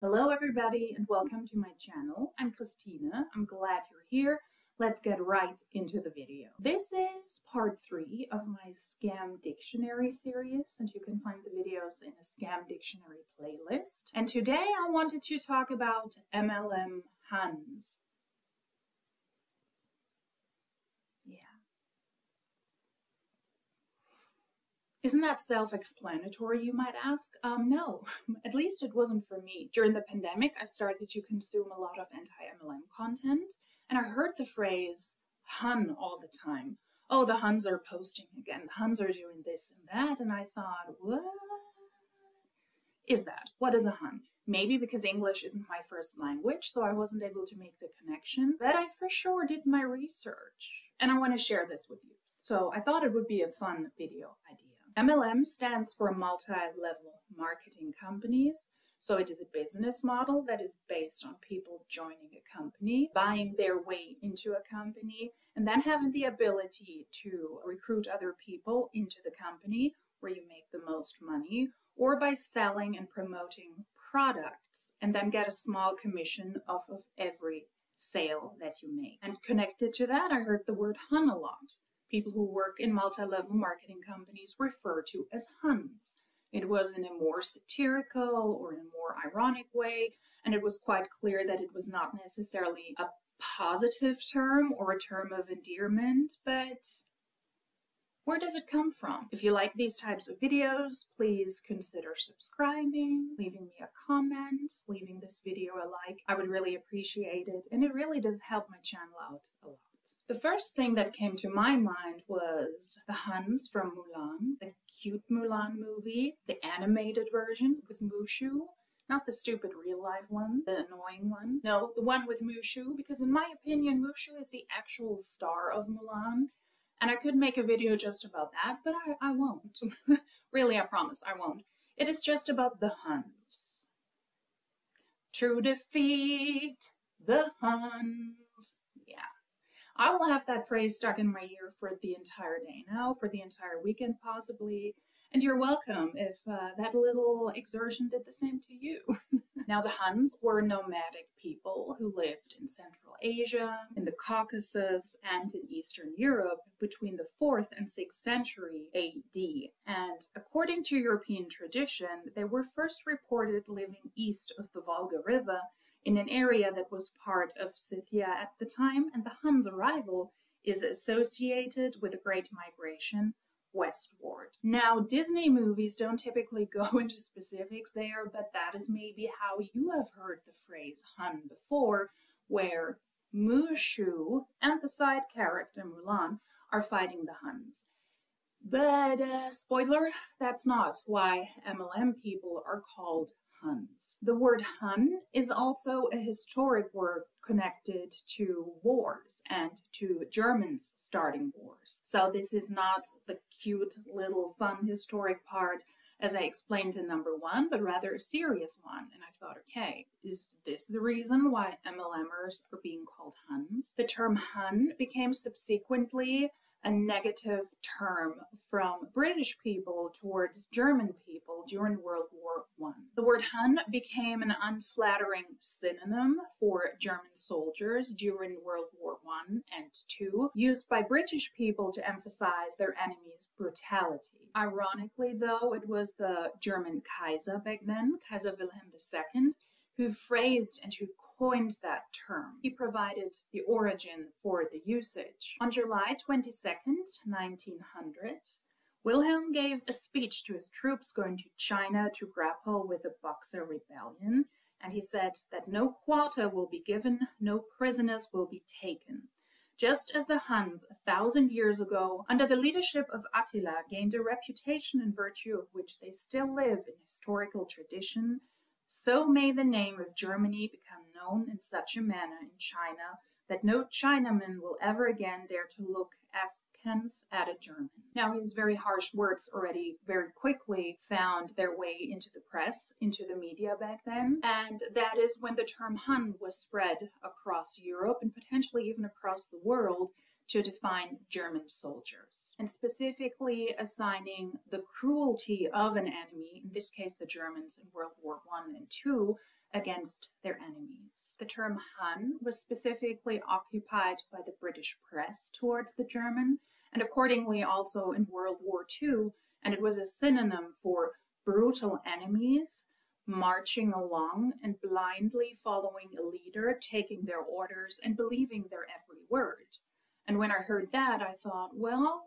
Hello everybody and welcome to my channel. I'm Christina. I'm glad you're here. Let's get right into the video. This is part 3 of my Scam Dictionary series, and you can find the videos in a Scam Dictionary playlist. And today I wanted to talk about MLM Hans. Yeah. Isn't that self-explanatory, you might ask? No, at least it wasn't for me. During the pandemic, I started to consume a lot of anti-MLM content, and I heard the phrase Hun all the time. Oh, the Huns are posting again. The Huns are doing this and that. And I thought, what is that? What is a Hun? Maybe because English isn't my first language, so I wasn't able to make the connection. But I for sure did my research, and I want to share this with you. So I thought it would be a fun video idea. MLM stands for multi-level marketing companies. So it is a business model that is based on people joining a company, buying their way into a company, and then having the ability to recruit other people into the company where you make the most money, or by selling and promoting products, and then get a small commission off of every sale that you make. And connected to that, I heard the word Hun a lot. People who work in multi-level marketing companies refer to as Huns. It was in a more satirical or in a more ironic way, and it was quite clear that it was not necessarily a positive term or a term of endearment, but where does it come from? If you like these types of videos, please consider subscribing, leaving me a comment, leaving this video a like. I would really appreciate it, and it really does help my channel out a lot. The first thing that came to my mind was the Huns from Mulan, the cute Mulan movie, the animated version with Mushu, not the stupid real-life one, the annoying one. No, the one with Mushu, because in my opinion, Mushu is the actual star of Mulan, and I could make a video just about that, but I won't. Really, I promise, I won't. It is just about the Huns. To defeat the Huns. Yeah. I will have that phrase stuck in my ear for the entire day now, for the entire weekend possibly, and you're welcome if that little exertion did the same to you. Now, the Huns were nomadic people who lived in Central Asia, in the Caucasus, and in Eastern Europe between the 4th and 6th century AD. And according to European tradition, they were first reported living east of the Volga River, in an area that was part of Scythia at the time, and the Huns' arrival is associated with a great migration westward. Now, Disney movies don't typically go into specifics there, but that is maybe how you have heard the phrase Hun before, where Mushu and the side character Mulan are fighting the Huns. But, spoiler, that's not why MLM people are called Huns. The word Hun is also a historic word connected to wars and to Germans starting wars. So this is not the cute little fun historic part as I explained in number 1, but rather a serious one. And I thought, okay, is this the reason why MLMers are being called Huns? The term Hun became subsequently a negative term from British people towards German people during World War I. The word Hun became an unflattering synonym for German soldiers during World War I and II, used by British people to emphasize their enemy's brutality. Ironically, though, it was the German Kaiser back then, Kaiser Wilhelm II, who phrased and who coined that term. He provided the origin for the usage. On July 22nd, 1900, Wilhelm gave a speech to his troops going to China to grapple with the Boxer Rebellion, and he said that no quarter will be given, no prisoners will be taken. Just as the Huns 1,000 years ago, under the leadership of Attila, gained a reputation in virtue of which they still live in historical tradition, so may the name of Germany become known in such a manner in China that no Chinaman will ever again dare to look askance at a German. Now, his very harsh words already very quickly found their way into the press, into the media back then, and that is when the term Hun was spread across Europe and potentially even across the world to define German soldiers, and specifically assigning the cruelty of an enemy, in this case the Germans in World War I and II, against their enemies. The term Hun was specifically occupied by the British press towards the German, and accordingly also in World War II, and it was a synonym for brutal enemies marching along and blindly following a leader, taking their orders and believing their every word. And when I heard that, I thought, well,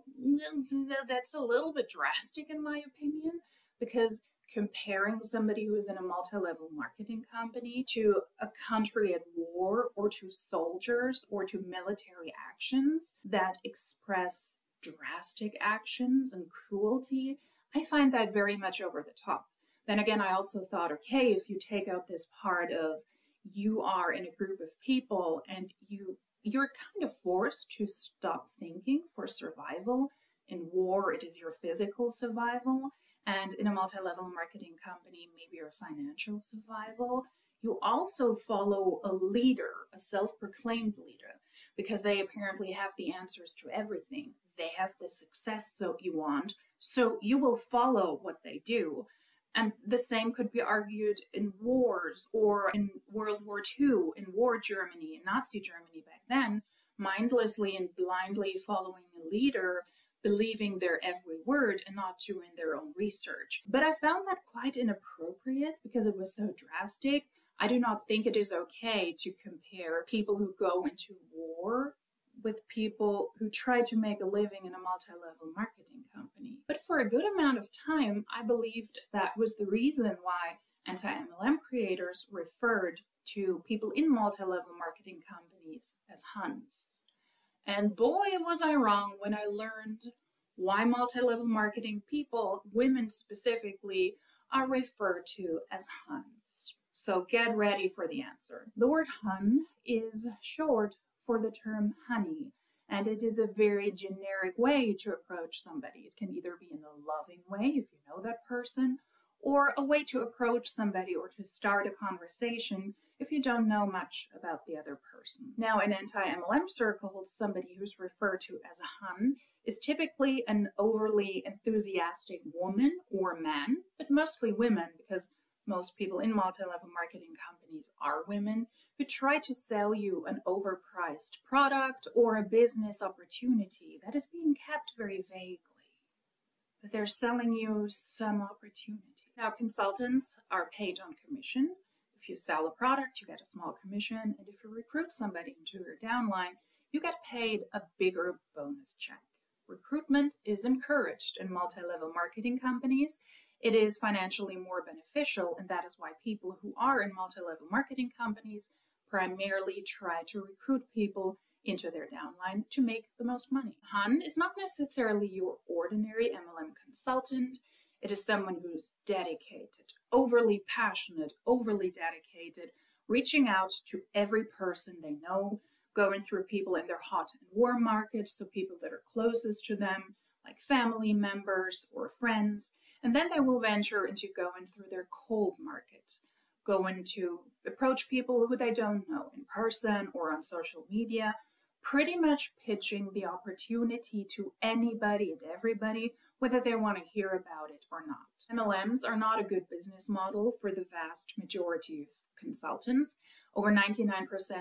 that's a little bit drastic in my opinion, because comparing somebody who is in a multi-level marketing company to a country at war or to soldiers or to military actions that express drastic actions and cruelty, I find that very much over the top. Then again, I also thought, okay, if you take out this part of you are in a group of people and you're kind of forced to stop thinking for survival. In war, it is your physical survival. And in a multi-level marketing company, maybe your financial survival. You also follow a leader, a self-proclaimed leader, because they apparently have the answers to everything. They have the success that you want, so you will follow what they do. And the same could be argued in wars or in World War II, in war Germany, in Nazi Germany back then, mindlessly and blindly following a leader, believing their every word and not doing their own research. But I found that quite inappropriate because it was so drastic. I do not think it is okay to compare people who go into war with people who try to make a living in a multi-level marketing company. But for a good amount of time, I believed that was the reason why anti-MLM creators referred to people in multi-level marketing companies as Huns. And boy, was I wrong when I learned why multi-level marketing people, women specifically, are referred to as Huns. So get ready for the answer. The word Hun is short for the term honey, and it is a very generic way to approach somebody. It can either be in a loving way, if you know that person, or a way to approach somebody or to start a conversation if you don't know much about the other person. Now, in anti-MLM circles, somebody who's referred to as a Hun is typically an overly enthusiastic woman or man, but mostly women, because most people in multi-level marketing companies are women who try to sell you an overpriced product or a business opportunity that is being kept very vaguely. But they're selling you some opportunity. Now, consultants are paid on commission. If you sell a product, you get a small commission, and if you recruit somebody into your downline, you get paid a bigger bonus check. Recruitment is encouraged in multi-level marketing companies. It is financially more beneficial, and that is why people who are in multi-level marketing companies primarily try to recruit people into their downline to make the most money. Hun is not necessarily your ordinary MLM consultant. It is someone who's dedicated, overly passionate, overly dedicated, reaching out to every person they know, going through people in their hot and warm markets, so people that are closest to them, like family members or friends. And then they will venture into going through their cold market, going to approach people who they don't know in person or on social media, pretty much pitching the opportunity to anybody and everybody, whether they want to hear about it or not. MLMs are not a good business model for the vast majority of consultants. Over 99%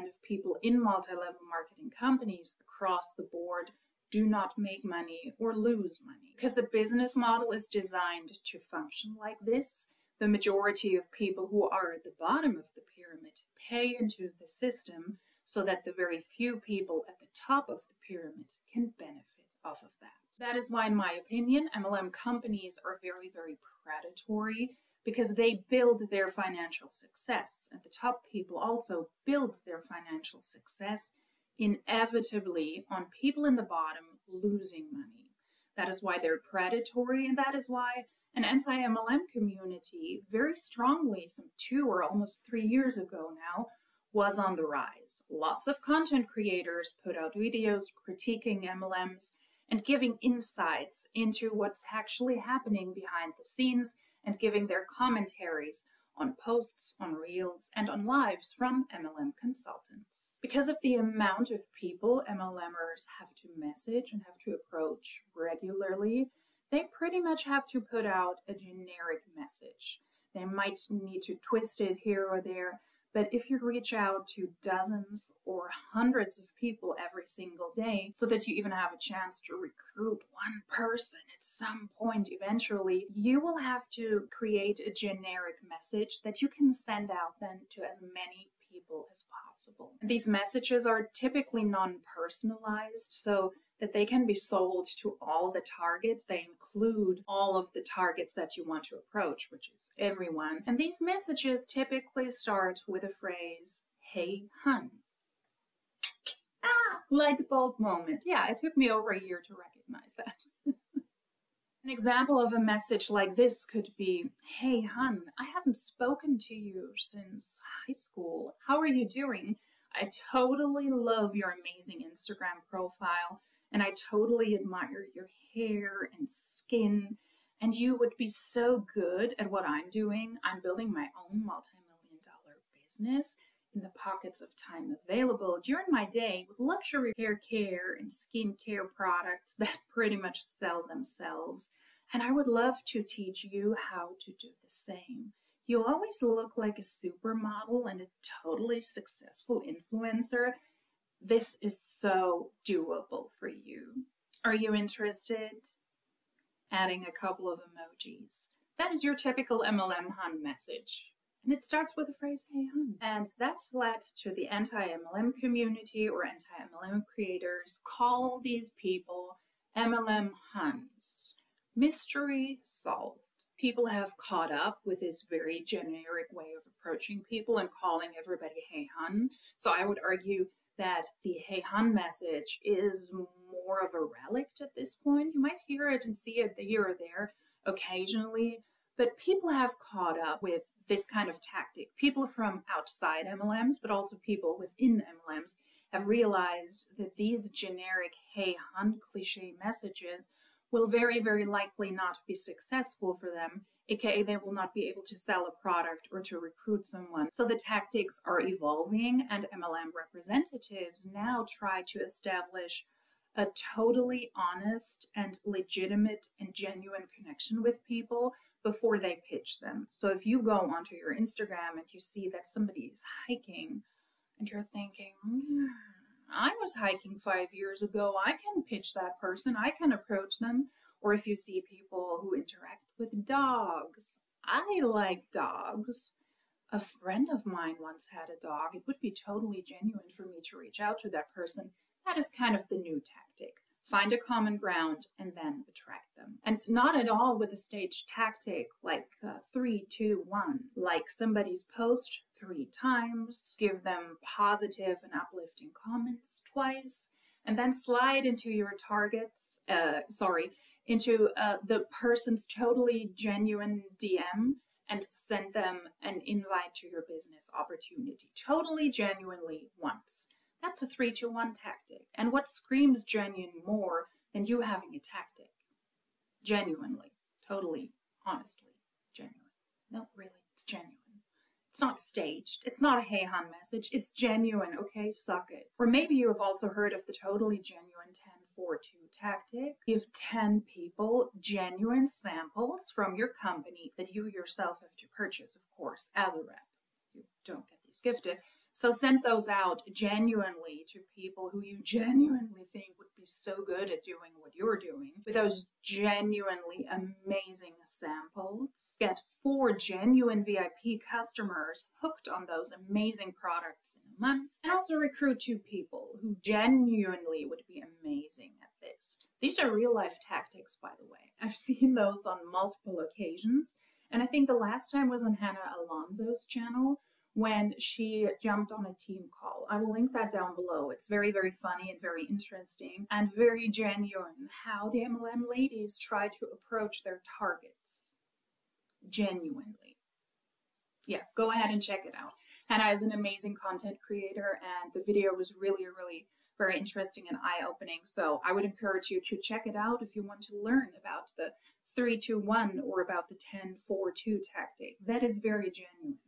of people in multi-level marketing companies across the board do not make money or lose money. Because the business model is designed to function like this, the majority of people who are at the bottom of the pyramid pay into the system so that the very few people at the top of the pyramid can benefit off of that. That is why, in my opinion, MLM companies are very, very predatory, because they build their financial success, and the top people also build their financial success inevitably on people in the bottom losing money. That is why they're predatory, and that is why an anti-MLM community very strongly some 2 or almost 3 years ago now was on the rise. Lots of content creators put out videos critiquing MLMs and giving insights into what's actually happening behind the scenes and giving their commentaries on posts, on reels, and on lives from MLM consultants. Because of the amount of people MLMers have to message and have to approach regularly, they pretty much have to put out a generic message. They might need to twist it here or there. But if you reach out to dozens or hundreds of people every single day so that you even have a chance to recruit one person at some point eventually, you will have to create a generic message that you can send out then to as many people as possible. These messages are typically non-personalized, so that they can be sold to all the targets. They include all of the targets that you want to approach, which is everyone. And these messages typically start with a phrase, "Hey, hun." Ah, light bulb moment. Yeah, it took me over a year to recognize that. An example of a message like this could be, "Hey, hun, I haven't spoken to you since high school. How are you doing? I totally love your amazing Instagram profile. And I totally admire your hair and skin, and you would be so good at what I'm doing. I'm building my own multi-million-dollar business in the pockets of time available during my day with luxury hair care and skincare products that pretty much sell themselves. And I would love to teach you how to do the same. You always look like a supermodel and a totally successful influencer. This is so doable for you. Are you interested?" Adding a couple of emojis. That is your typical MLM hun message. And it starts with the phrase, "Hey, hun." And that led to the anti-MLM community or anti-MLM creators call these people MLM huns. Mystery solved. People have caught up with this very generic way of approaching people and calling everybody "Hey, hun." So I would argue that the "Hey, hun" message is more of a relic at this point. You might hear it and see it here or there occasionally, but people have caught up with this kind of tactic. People from outside MLMs, but also people within MLMs, have realized that these generic "Hey, hun" cliche messages will very, very likely not be successful for them, aka they will not be able to sell a product or to recruit someone. So the tactics are evolving, and MLM representatives now try to establish a totally honest and legitimate and genuine connection with people before they pitch them. So if you go onto your Instagram and you see that somebody is hiking and you're thinking, "I was hiking 5 years ago, I can pitch that person, I can approach them." Or if you see people who interact with dogs, "I like dogs. A friend of mine once had a dog. It would be totally genuine for me to reach out to that person." That is kind of the new tactic. Find a common ground and then attract them. And not at all with a staged tactic like 3, 2, 1, like somebody's post 3 times, give them positive and uplifting comments twice, and then slide into your targets, into the person's totally genuine DM and send them an invite to your business opportunity. Totally genuinely once. That's a 3-2-1 tactic. And what screams genuine more than you having a tactic? Genuinely, totally, honestly, genuine. No, really, it's genuine. It's not staged. It's not a "Hey, hun" message. It's genuine, okay? Suck it. Or maybe you have also heard of the totally genuine 10-4-2 tactic. Give 10 people genuine samples from your company that you yourself have to purchase, of course, as a rep. You don't get these gifted. So send those out genuinely to people who you genuinely think would be so good at doing what you're doing. With those genuinely amazing samples, get 4 genuine VIP customers hooked on those amazing products in a month. And also recruit 2 people who genuinely would be amazing at this. These are real-life tactics, by the way. I've seen those on multiple occasions. And I think the last time was on Hannah Alonzo's channel, when she jumped on a team call. I will link that down below. It's very, very funny and very interesting and very genuine how the MLM ladies try to approach their targets. Genuinely. Yeah, go ahead and check it out. Hannah is an amazing content creator, and the video was really, really very interesting and eye-opening. So I would encourage you to check it out if you want to learn about the 3-2-1 or about the 10-4-2 tactic. That is very genuine.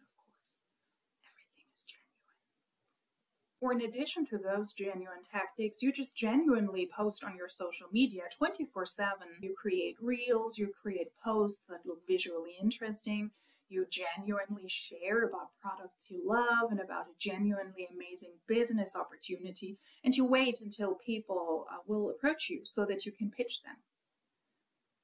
Or in addition to those genuine tactics, you just genuinely post on your social media 24/7. You create reels, you create posts that look visually interesting, you genuinely share about products you love and about a genuinely amazing business opportunity, and you wait until people will approach you so that you can pitch them.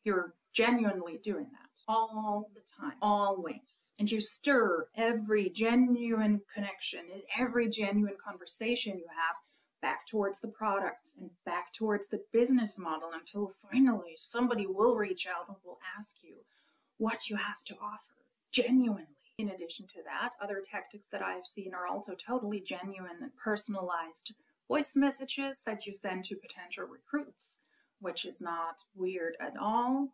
You're genuinely doing that all the time, always. And you stir every genuine connection and every genuine conversation you have back towards the product and back towards the business model until finally somebody will reach out and will ask you what you have to offer genuinely. In addition to that, other tactics that I've seen are also totally genuine and personalized voice messages that you send to potential recruits, which is not weird at all,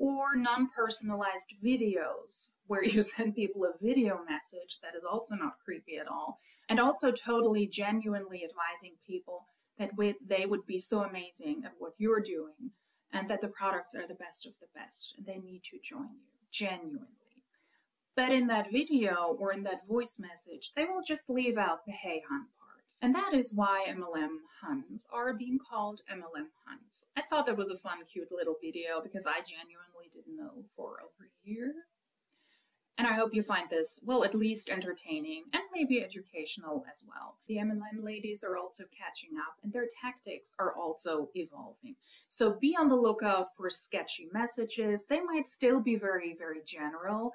or non-personalized videos where you send people a video message that is also not creepy at all, and also totally genuinely advising people that they would be so amazing at what you're doing and that the products are the best of the best and they need to join you, genuinely. But in that video or in that voice message, they will just leave out the "hey, hun" part. And that is why MLM Huns are being called MLM Huns. I thought that was a fun, cute little video because I genuinely didn't know for over a year. And I hope you find this, well, at least entertaining and maybe educational as well. The MLM ladies are also catching up and their tactics are also evolving. So be on the lookout for sketchy messages. They might still be very, very general.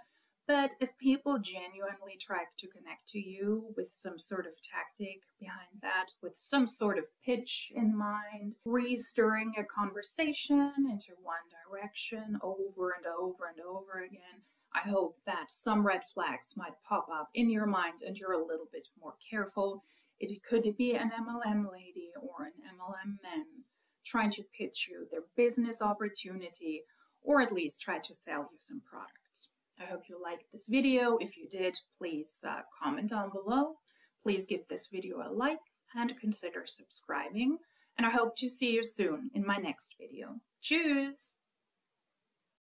But if people genuinely try to connect to you with some sort of tactic behind that, with some sort of pitch in mind, re-stirring a conversation into one direction over and over and over again, I hope that some red flags might pop up in your mind and you're a little bit more careful. It could be an MLM lady or an MLM man trying to pitch you their business opportunity or at least try to sell you some product. I hope you liked this video. If you did, please comment down below. Please give this video a like and consider subscribing. And I hope to see you soon in my next video. Cheers!